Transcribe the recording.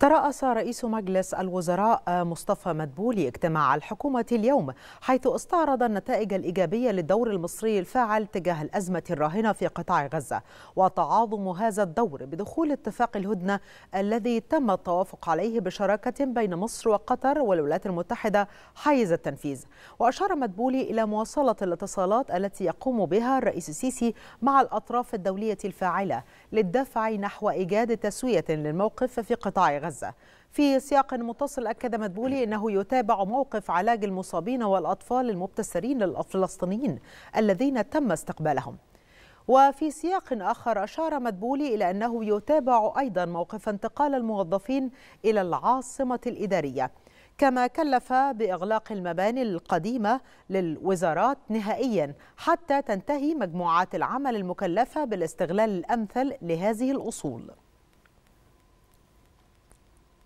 ترأس رئيس مجلس الوزراء مصطفى مدبولي اجتماع الحكومة اليوم، حيث استعرض النتائج الإيجابية للدور المصري الفاعل تجاه الأزمة الراهنة في قطاع غزة، وتعاظم هذا الدور بدخول اتفاق الهدنة الذي تم التوافق عليه بشراكة بين مصر وقطر والولايات المتحدة حيز التنفيذ. وأشار مدبولي إلى مواصلة الاتصالات التي يقوم بها الرئيس السيسي مع الأطراف الدولية الفاعلة للدفع نحو إيجاد تسوية للموقف في قطاع غزة. في سياق متصل، أكد مدبولي أنه يتابع موقف علاج المصابين والأطفال المبتسرين الفلسطينيين الذين تم استقبالهم. وفي سياق آخر، أشار مدبولي إلى أنه يتابع أيضا موقف انتقال الموظفين إلى العاصمة الإدارية، كما كلف بإغلاق المباني القديمة للوزارات نهائيا حتى تنتهي مجموعات العمل المكلفة بالاستغلال الأمثل لهذه الأصول.